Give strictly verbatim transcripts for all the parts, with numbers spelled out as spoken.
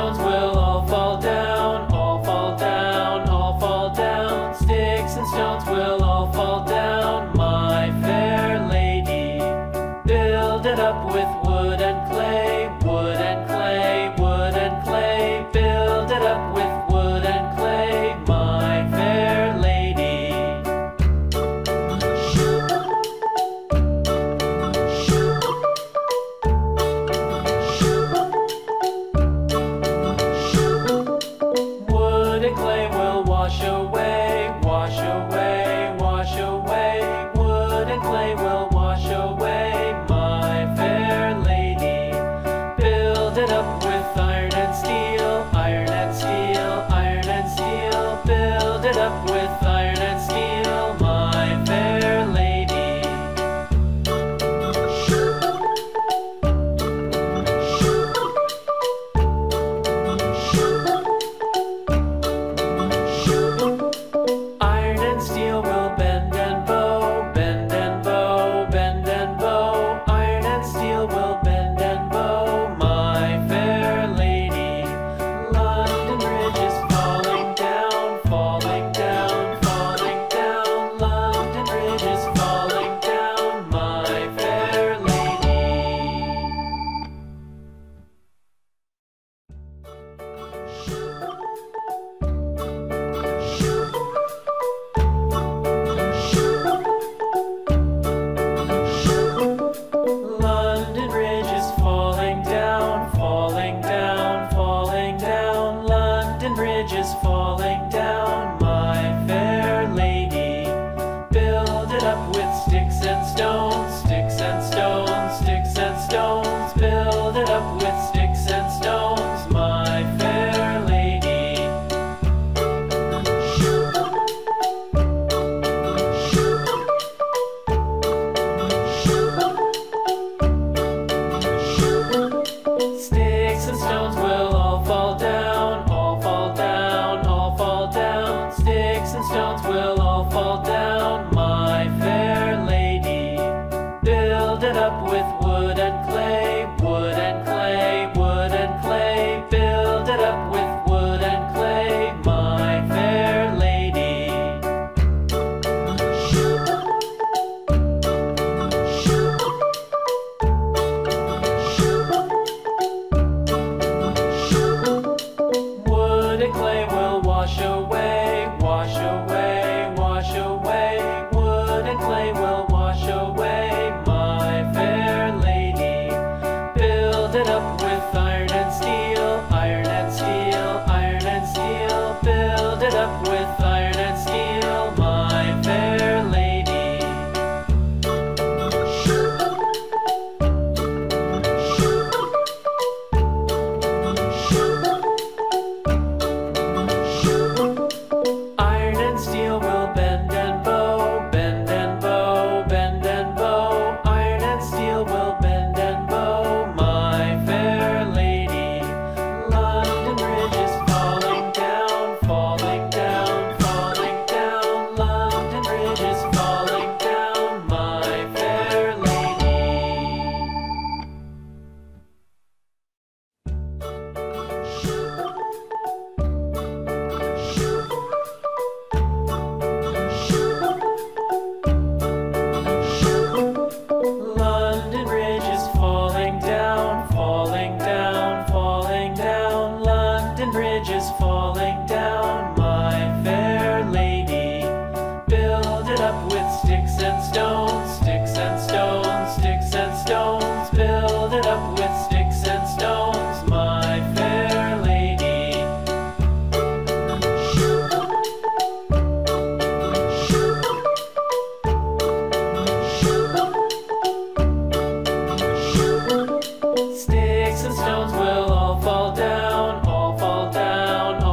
towns will all fall down, all fall down, all fall down. Sticks and stones will all fall down, my fair lady. Build it up with wood and clay, wood and clay, wood and clay. Build it up with wood and clay, my fair lady. Wood and clay will wash away, wash away, wash away. Wood and clay will wash away, my fair lady. Build it up with iron and steel, iron and steel, iron and steel. Build it up with iron and steel, my fair lady. Iron and steel will bend and bow, bend and bow, bend and bow. Iron and steel will bend and bow, my fair lady. London Bridge is falling down, falling down, falling down. London Bridge is falling down, my fair lady. London Bridge is falling down, falling down, falling down. London Bridge is falling down, my fair lady. Build it up with sticks and stones, sticks and stones, sticks and stones. Build it up with sticks and stones, my fair lady. Sticks and stones will all fall down, all fall down, all fall down. Sticks and stones will all fall down, my fair lady. Build it up with wood and clay, wood and clay, wood and clay. Build it up with wood and clay, my fair lady. Wood and clay will wash away, wash away, wash away. Wood and clay will wash away, my fair lady. Build it up with iron and steel, iron and steel, iron and steel. Build it up with iron and steel, my fair lady. Iron and steel will bend and bow, bend and bow, bend and bow. Iron and steel will bend and bow, my fair lady. London Bridge is falling down, falling down, falling down. London Bridge is falling down, my fair lady. London Bridge is falling down, falling down, falling down. London Bridge is falling down, my fair lady. Build it up with sticks and stones, sticks and stones, sticks and stones. Build it up with sticks and stones, my fair lady. Sticks and stones will all fall down, all fall down, all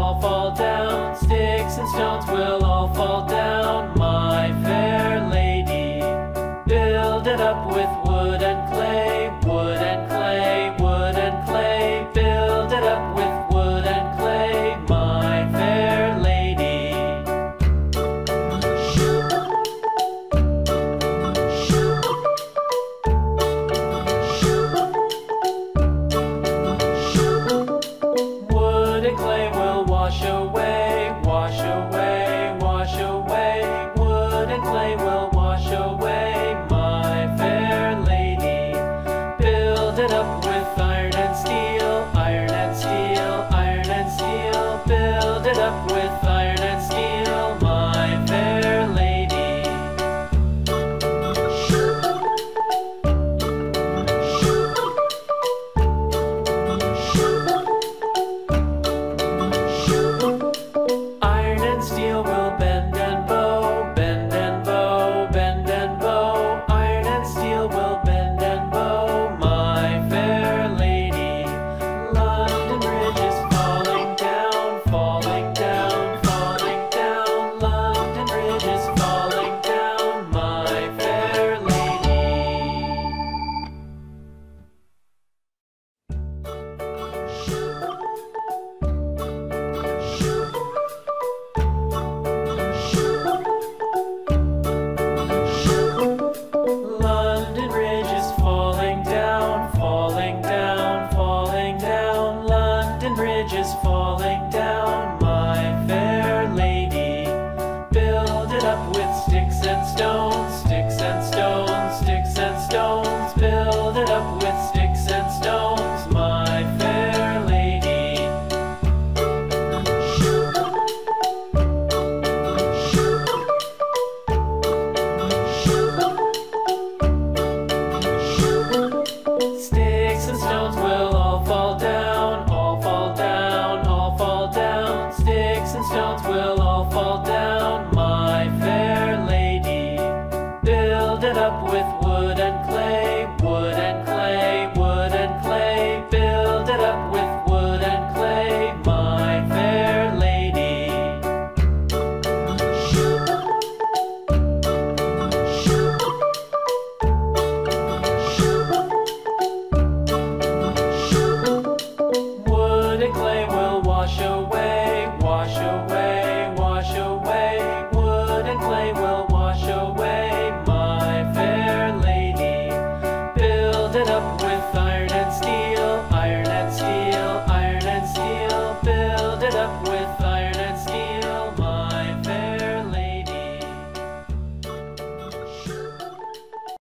the clay will wash away, wash away, wash away. Wood and clay will wash away, my fair lady. Build it up with iron and steel, iron and steel, iron and steel. Build it up with iron and steel, my fair lady. Is falling down, my fair lady. Build it up with sticks and stones, sticks and stones, sticks and stones. Build it up with sticks and stones, my fair lady. Sticks and stones will all fall down, all fall down. Sticks and stones will